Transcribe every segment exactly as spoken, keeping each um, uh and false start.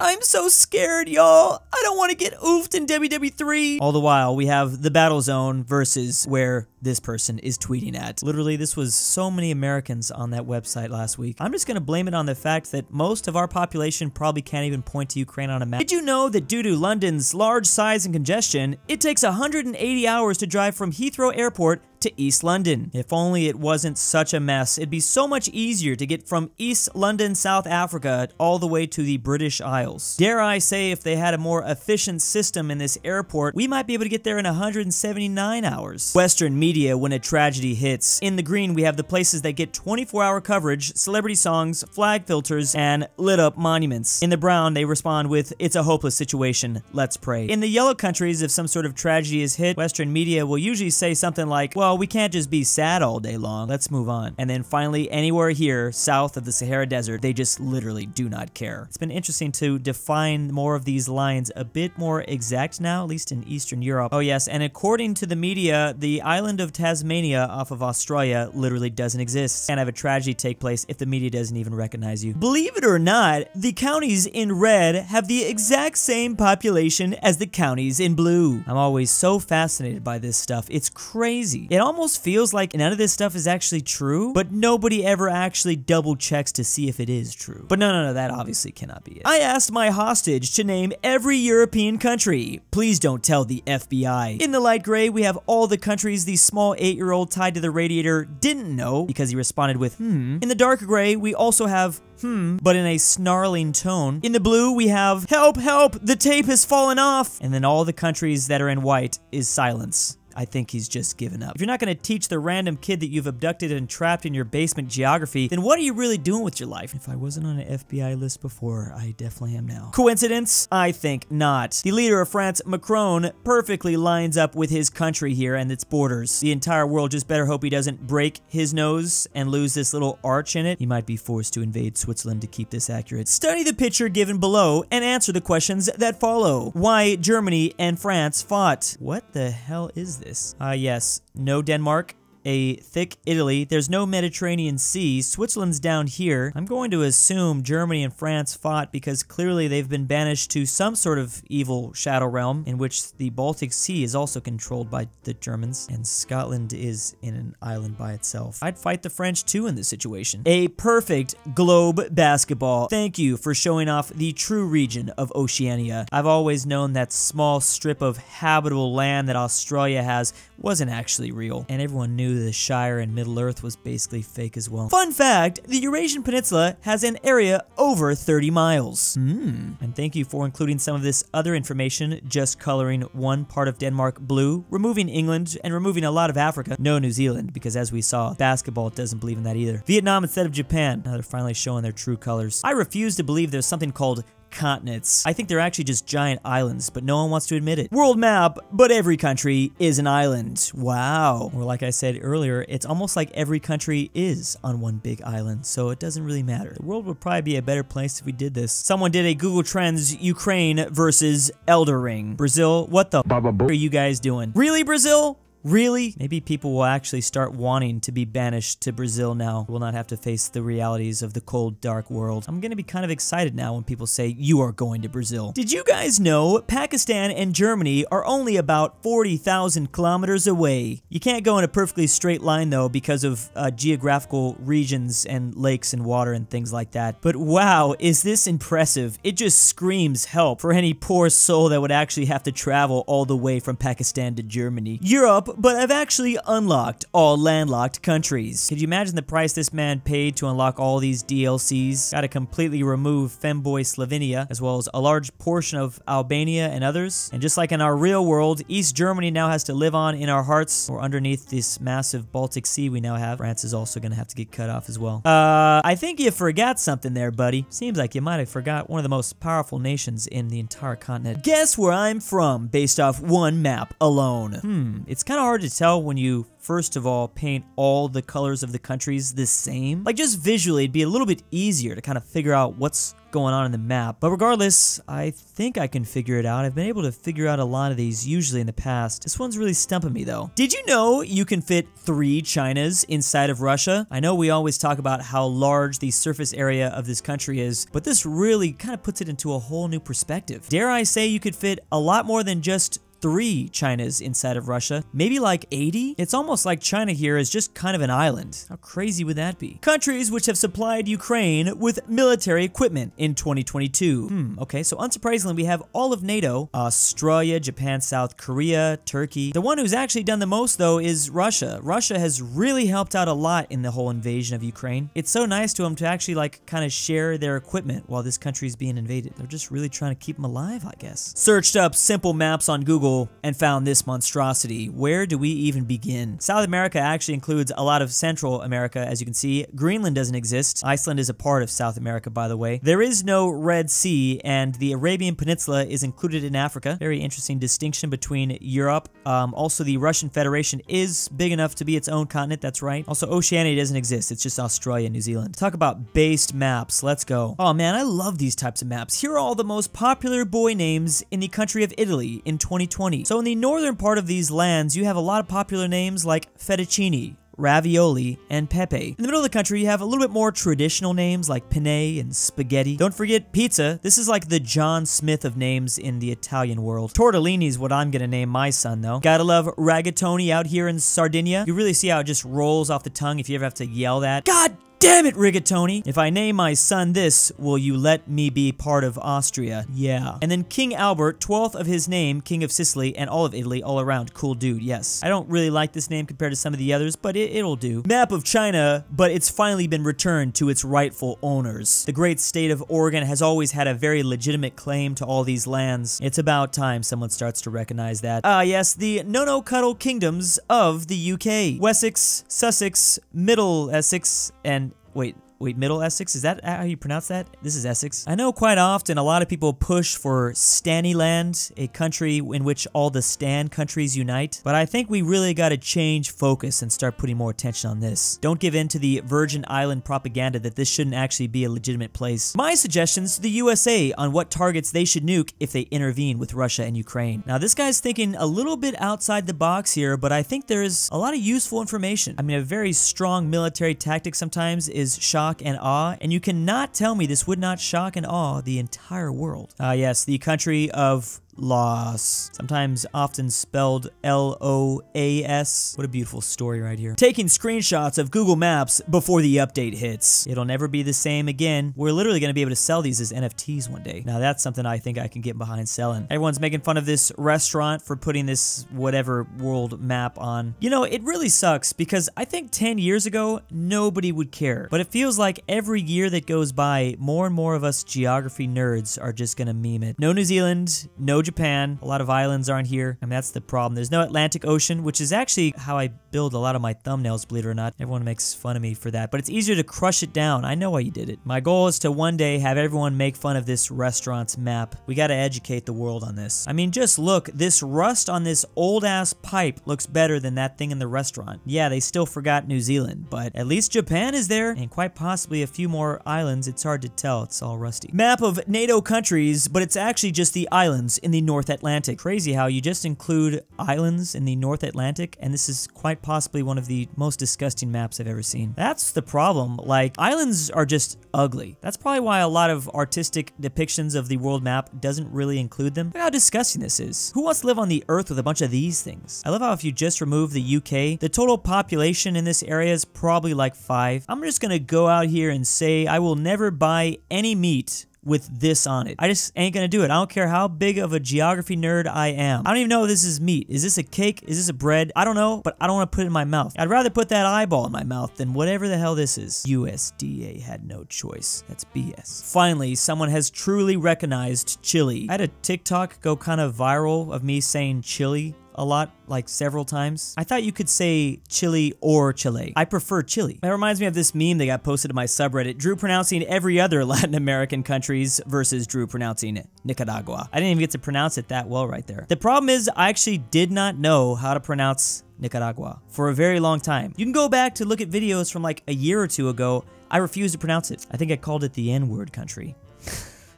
I'm so scared, y'all. I don't want to get oofed in W W three. All the while, we have the battle zone versus where this person is tweeting at. Literally, this was so many Americans on that website last week. I'm just going to blame it on the fact that most of our population probably can't even point to Ukraine on a map. Did you know that due to London's large size and congestion, it takes one hundred eighty hours to drive from Heathrow Airport to East London? If only it wasn't such a mess. It'd be so much easier to get from East London, South Africa, all the way to the British Isles. Dare I say, if they had a more efficient system in this airport, we might be able to get there in one hundred seventy-nine hours. Western media when a tragedy hits. In the green, we have the places that get twenty-four hour coverage, celebrity songs, flag filters, and lit up monuments. In the brown, they respond with, it's a hopeless situation, let's pray. In the yellow countries, if some sort of tragedy is hit, Western media will usually say something like, well, we can't just be sad all day long, let's move on. And then finally, anywhere here south of the Sahara Desert, they just literally do not care. It's been interesting to define more of these lines a bit more exact now, at least in Eastern Europe. Oh yes, and according to the media, the island of Tasmania off of Australia literally doesn't exist. Can't have a tragedy take place if the media doesn't even recognize you. Believe it or not, the counties in red have the exact same population as the counties in blue. I'm always so fascinated by this stuff, it's crazy. It almost feels like none of this stuff is actually true, but nobody ever actually double checks to see if it is true. But no, no, no, that obviously cannot be it. I asked my hostage to name every European country. Please don't tell the F B I. In the light gray, we have all the countries the small eight-year-old tied to the radiator didn't know because he responded with, hmm. In the dark gray, we also have hmm, but in a snarling tone. In the blue, we have, help, help, the tape has fallen off. And then all the countries that are in white is silence. I think he's just given up. If you're not going to teach the random kid that you've abducted and trapped in your basement geography, then what are you really doing with your life? If I wasn't on an F B I list before, I definitely am now. Coincidence? I think not. The leader of France, Macron, perfectly lines up with his country here and its borders. The entire world just better hope he doesn't break his nose and lose this little arch in it. He might be forced to invade Switzerland to keep this accurate. Study the picture given below and answer the questions that follow. Why Germany and France fought. What the hell is this? This. Ah, uh, yes. No Denmark. A thick Italy. There's no Mediterranean Sea. Switzerland's down here. I'm going to assume Germany and France fought because clearly they've been banished to some sort of evil shadow realm in which the Baltic Sea is also controlled by the Germans, and Scotland is in an island by itself. I'd fight the French too in this situation. A perfect globe basketball. Thank you for showing off the true region of Oceania. I've always known that small strip of habitable land that Australia has wasn't actually real, and everyone knew the Shire and Middle Earth was basically fake as well. Fun fact, the Eurasian Peninsula has an area over thirty miles. Hmm. And thank you for including some of this other information, just coloring one part of Denmark blue, removing England, and removing a lot of Africa. No New Zealand, because as we saw, basketball doesn't believe in that either. Vietnam instead of Japan. Now they're finally showing their true colors. I refuse to believe there's something called continents. I think they're actually just giant islands, but no one wants to admit it. World map, but every country is an island. Wow. Or like I said earlier, it's almost like every country is on one big island, so it doesn't really matter. The world would probably be a better place if we did this. Someone did a Google Trends Ukraine versus Elder Ring. Brazil, what the are you guys doing? Really, Brazil? Really? Maybe people will actually start wanting to be banished to Brazil now. We'll not have to face the realities of the cold, dark world. I'm gonna be kind of excited now when people say, you are going to Brazil. Did you guys know Pakistan and Germany are only about forty thousand kilometers away? You can't go in a perfectly straight line though because of uh, geographical regions and lakes and water and things like that. But wow, is this impressive. It just screams help for any poor soul that would actually have to travel all the way from Pakistan to Germany. Europe, but I've actually unlocked all landlocked countries. Could you imagine the price this man paid to unlock all these D L Cs? Gotta completely remove Femboy Slovenia, as well as a large portion of Albania and others. And just like in our real world, East Germany now has to live on in our hearts, or underneath this massive Baltic Sea we now have. France is also gonna have to get cut off as well. Uh, I think you forgot something there, buddy. Seems like you might have forgot one of the most powerful nations in the entire continent. Guess where I'm from, based off one map alone. Hmm, it's kind of hard to tell when you, first of all, paint all the colors of the countries the same. Like, just visually, it'd be a little bit easier to kind of figure out what's going on in the map. But regardless, I think I can figure it out. I've been able to figure out a lot of these usually in the past. This one's really stumping me, though. Did you know you can fit three Chinas inside of Russia? I know we always talk about how large the surface area of this country is, but this really kind of puts it into a whole new perspective. Dare I say you could fit a lot more than just three Chinas inside of Russia, maybe like eighty? It's almost like China here is just kind of an island. How crazy would that be? Countries which have supplied Ukraine with military equipment in twenty twenty-two. Hmm, okay, so unsurprisingly, we have all of NATO, Australia, Japan, South Korea, Turkey. The one who's actually done the most, though, is Russia. Russia has really helped out a lot in the whole invasion of Ukraine. It's so nice to them to actually, like, kind of share their equipment while this country is being invaded. They're just really trying to keep them alive, I guess. Searched up simple maps on Google and found this monstrosity. Where do we even begin? South America actually includes a lot of Central America, as you can see. Greenland doesn't exist. Iceland is a part of South America, by the way. There is no Red Sea, and the Arabian Peninsula is included in Africa. Very interesting distinction between Europe. Um, also, the Russian Federation is big enough to be its own continent, that's right. Also, Oceania doesn't exist. It's just Australia and New Zealand. Talk about based maps. Let's go. Oh man, I love these types of maps. Here are all the most popular boy names in the country of Italy in twenty twenty. So in the northern part of these lands, you have a lot of popular names like fettuccine, ravioli, and pepe. In the middle of the country, you have a little bit more traditional names like penne and spaghetti. Don't forget pizza. This is like the John Smith of names in the Italian world. Tortellini is what I'm gonna name my son, though. Gotta love rigatoni out here in Sardinia. You really see how it just rolls off the tongue if you ever have to yell that. God damn it, rigatoni! If I name my son this, will you let me be part of Austria? Yeah. And then King Albert, twelfth of his name, King of Sicily and all of Italy, all around. Cool dude, yes. I don't really like this name compared to some of the others, but it, it'll do. Map of China, but it's finally been returned to its rightful owners. The great state of Oregon has always had a very legitimate claim to all these lands. It's about time someone starts to recognize that. Ah, yes, the no-no-cuddle kingdoms of the U K. Wessex, Sussex, Middle Essex, and Wait, wait, Middle Essex? Is that how you pronounce that? This is Essex. I know quite often a lot of people push for Staniland, a country in which all the Stan countries unite, but I think we really gotta change focus and start putting more attention on this. Don't give in to the Virgin Island propaganda that this shouldn't actually be a legitimate place. My suggestions to the U S A on what targets they should nuke if they intervene with Russia and Ukraine. Now this guy's thinking a little bit outside the box here, but I think there is a lot of useful information. I mean, a very strong military tactic sometimes is shock and awe, and you cannot tell me this would not shock and awe the entire world. Ah, uh, yes, the country of Laos, sometimes often spelled L O A S. What a beautiful story right here. Taking screenshots of Google Maps before the update hits. It'll never be the same again. We're literally going to be able to sell these as N F Ts one day. Now that's something I think I can get behind selling. Everyone's making fun of this restaurant for putting this whatever world map on. You know, it really sucks because I think ten years ago, nobody would care. But it feels like every year that goes by, more and more of us geography nerds are just going to meme it. No New Zealand, no Japan, a lot of islands aren't here. I mean, that's the problem. There's no Atlantic Ocean, which is actually how I build a lot of my thumbnails, believe it or not. Everyone makes fun of me for that, but it's easier to crush it down. I know why you did it. My goal is to one day have everyone make fun of this restaurant's map. We gotta educate the world on this. I mean, just look, this rust on this old-ass pipe looks better than that thing in the restaurant. Yeah, they still forgot New Zealand, but at least Japan is there, and quite possibly a few more islands. It's hard to tell. It's all rusty. Map of NATO countries, but it's actually just the islands in the North Atlantic. Crazy how you just include islands in the North Atlantic, and this is quite possibly one of the most disgusting maps I've ever seen. That's the problem. Like, islands are just ugly. That's probably why a lot of artistic depictions of the world map doesn't really include them. Look how disgusting this is. Who wants to live on the earth with a bunch of these things? I love how if you just remove the U K, the total population in this area is probably like five. I'm just gonna go out here and say I will never buy any meat with this on it. I just ain't gonna do it. I don't care how big of a geography nerd I am. I don't even know if this is meat. Is this a cake? Is this a bread? I don't know, but I don't wanna put it in my mouth. I'd rather put that eyeball in my mouth than whatever the hell this is. U S D A had no choice. That's B S. Finally, someone has truly recognized Chile. I had a TikTok go kind of viral of me saying Chile a lot, like several times. I thought you could say Chile or Chile. I prefer Chile. That reminds me of this meme that got posted to my subreddit, Drew pronouncing every other Latin American countries versus Drew pronouncing Nicaragua. I didn't even get to pronounce it that well right there. The problem is I actually did not know how to pronounce Nicaragua for a very long time. You can go back to look at videos from like a year or two ago. I refused to pronounce it. I think I called it the N-word country.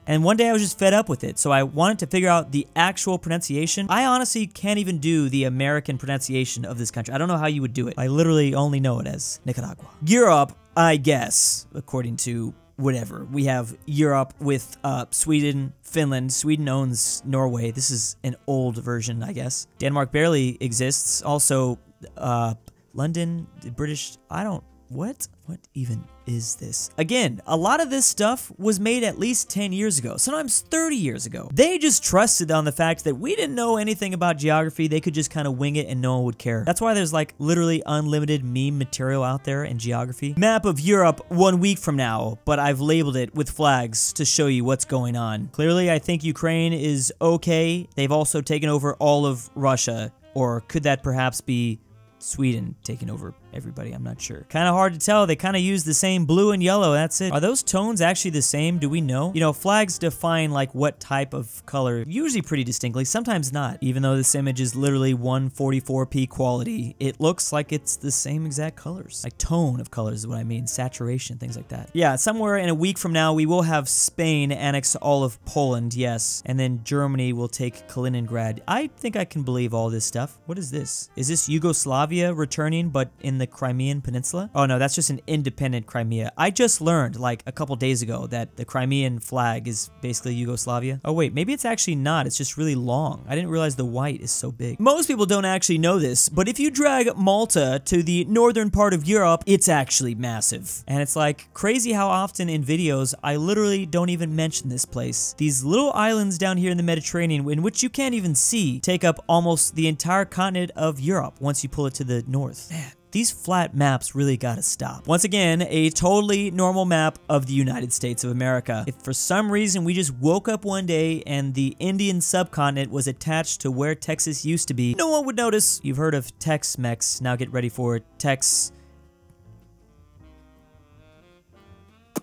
And one day I was just fed up with it, so I wanted to figure out the actual pronunciation. I honestly can't even do the American pronunciation of this country. I don't know how you would do it. I literally only know it as Nicaragua. Europe, I guess, according to whatever. We have Europe with uh, Sweden, Finland. Sweden owns Norway. This is an old version, I guess. Denmark barely exists. Also, uh, London, the British, I don't... What? What even is this? Again, a lot of this stuff was made at least ten years ago, sometimes thirty years ago. They just trusted on the fact that we didn't know anything about geography. They could just kind of wing it and no one would care. That's why there's like literally unlimited meme material out there in geography. Map of Europe one week from now, but I've labeled it with flags to show you what's going on. Clearly, I think Ukraine is okay. They've also taken over all of Russia, or could that perhaps be Sweden taking over everybody? I'm not sure. Kind of hard to tell. They kind of use the same blue and yellow. That's it. Are those tones actually the same? Do we know? You know, flags define like what type of color, usually pretty distinctly, sometimes not. Even though this image is literally one forty-four p quality, it looks like it's the same exact colors. Like tone of colors is what I mean. Saturation, things like that. Yeah, somewhere in a week from now, we will have Spain annex all of Poland, yes. And then Germany will take Kaliningrad. I think I can believe all this stuff. What is this? Is this Yugoslavia returning, but in the Crimean Peninsula? Oh no, that's just an independent Crimea. I just learned like a couple days ago that the Crimean flag is basically Yugoslavia. Oh wait, maybe it's actually not. It's just really long. I didn't realize the white is so big. Most people don't actually know this, but if you drag Malta to the northern part of Europe, it's actually massive. And it's like crazy how often in videos, I literally don't even mention this place. These little islands down here in the Mediterranean, in which you can't even see, take up almost the entire continent of Europe once you pull it to the north. Man, these flat maps really gotta stop. Once again, a totally normal map of the United States of America. If for some reason we just woke up one day and the Indian subcontinent was attached to where Texas used to be, no one would notice. You've heard of Tex-Mex. Now get ready for it. Tex...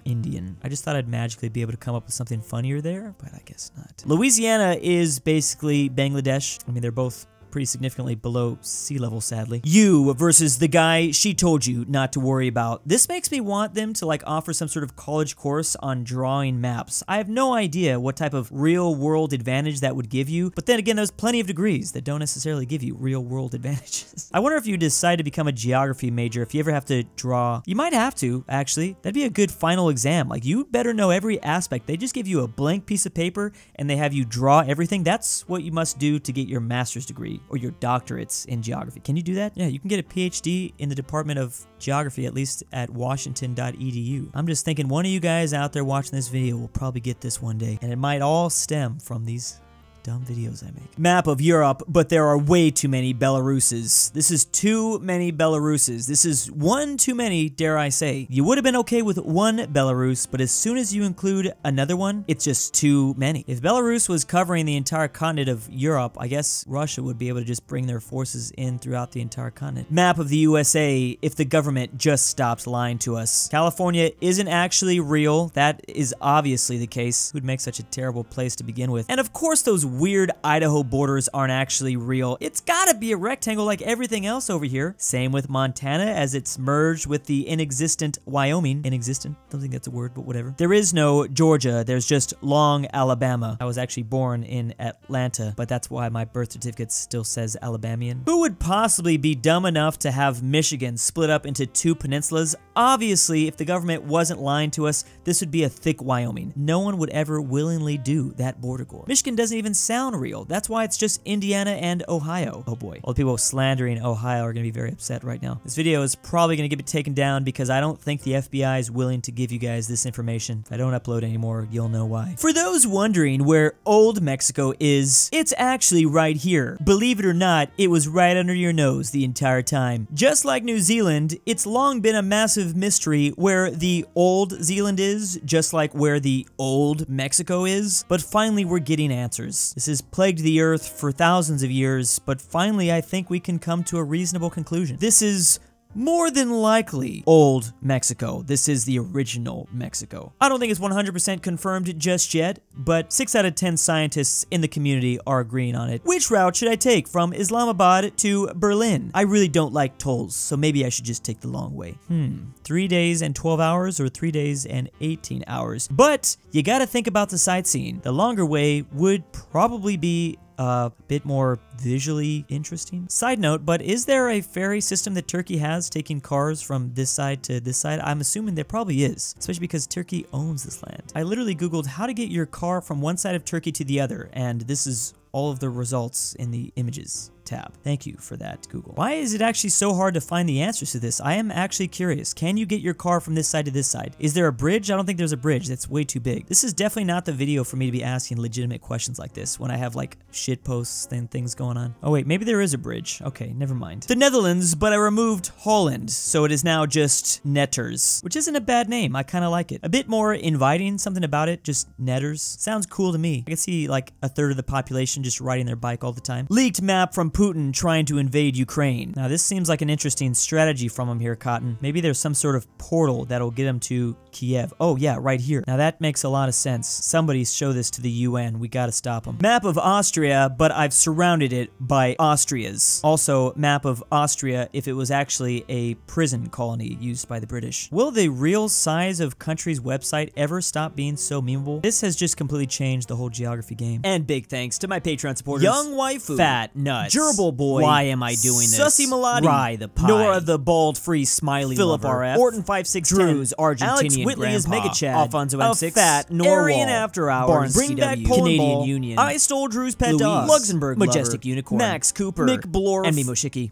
Indian. I just thought I'd magically be able to come up with something funnier there, but I guess not. Louisiana is basically Bangladesh. I mean, they're both pretty significantly below sea level, sadly. You versus the guy she told you not to worry about. This makes me want them to like offer some sort of college course on drawing maps. I have no idea what type of real world advantage that would give you, but then again, there's plenty of degrees that don't necessarily give you real world advantages. I wonder if you decide to become a geography major, if you ever have to draw. You might have to, actually. That'd be a good final exam. Like, you better know every aspect. They just give you a blank piece of paper and they have you draw everything. That's what you must do to get your master's degree or your doctorates in geography. Can you do that? Yeah, you can get a PhD in the Department of Geography, at least at washington dot e d u. I'm just thinking one of you guys out there watching this video will probably get this one day, and it might all stem from these dumb videos I make. Map of Europe, but there are way too many Belaruses. This is too many Belaruses. This is one too many, dare I say. You would have been okay with one Belarus, but as soon as you include another one, it's just too many. If Belarus was covering the entire continent of Europe, I guess Russia would be able to just bring their forces in throughout the entire continent. Map of the U S A, if the government just stopped lying to us. California isn't actually real. That is obviously the case. Who'd make such a terrible place to begin with? And of course, those weird Idaho borders aren't actually real. It's gotta be a rectangle like everything else over here. Same with Montana, as it's merged with the inexistent Wyoming. Inexistent? Don't think that's a word, but whatever. There is no Georgia. There's just long Alabama. I was actually born in Atlanta, but that's why my birth certificate still says Alabamian. Who would possibly be dumb enough to have Michigan split up into two peninsulas? Obviously, if the government wasn't lying to us, this would be a thick Wyoming. No one would ever willingly do that border gore. Michigan doesn't even sound real. That's why it's just Indiana and Ohio. Oh boy. All the people slandering Ohio are gonna be very upset right now. This video is probably gonna get taken down because I don't think the F B I is willing to give you guys this information. If I don't upload anymore, you'll know why. For those wondering where Old Mexico is, it's actually right here. Believe it or not, it was right under your nose the entire time. Just like New Zealand, it's long been a massive mystery where the Old Zealand is, just like where the Old Mexico is, but finally we're getting answers. years. This has plagued the Earth for thousands of years, but finally I think we can come to a reasonable conclusion. This is more than likely old Mexico. This is the original Mexico. I don't think it's one hundred percent confirmed just yet, but six out of ten scientists in the community are agreeing on it. Which route should I take from Islamabad to Berlin? I really don't like tolls, so maybe I should just take the long way. Hmm, three days and twelve hours or three days and eighteen hours. But you gotta think about the sightseeing. The longer way would probably be a bit more visually interesting. Side note, but is there a ferry system that Turkey has taking cars from this side to this side? I'm assuming there probably is, especially because Turkey owns this land. I literally Googled how to get your car from one side of Turkey to the other, and this is all of the results in the images tab. Thank you for that, Google. Why is it actually so hard to find the answers to this? I am actually curious. Can you get your car from this side to this side? Is there a bridge? I don't think there's a bridge. That's way too big. This is definitely not the video for me to be asking legitimate questions like this when I have like shit posts and things going on. Oh wait, maybe there is a bridge. Okay, never mind. The Netherlands, but I removed Holland, so it is now just Netters, which isn't a bad name. I kind of like it. A bit more inviting, something about it, just Netters. Sounds cool to me. I can see like a third of the population just riding their bike all the time. Leaked map from Putin trying to invade Ukraine. Now this seems like an interesting strategy from him here, Cotton. Maybe there's some sort of portal that'll get him to Kiev. Oh yeah, right here. Now that makes a lot of sense. Somebody show this to the U N. We gotta stop him. Map of Austria, but I've surrounded it by Austrias. Also, map of Austria if it was actually a prison colony used by the British. Will the real size of country's website ever stop being so memeable? This has just completely changed the whole geography game. And big thanks to my Patreon supporters. Young Waifu. Fat Nuts. Gerbil Boy. Why am I doing this? Sussy Malati. Rye the Pie. Nora the Bald Free Smiley Philip Lover. R F. Orton five six ten. Drews Argentinian Alex Whitley Grandpa. Is Megachad. Alfonso M six. A Fat Norwal. Arian After Hours. Barnes Bring C W. Back Canadian Ball. Union. I Stole Drew's Pet Dog. Luxembourg Majestic Lover. Unicorn. Max Cooper. Mick Blorf. And Mimo Shiki.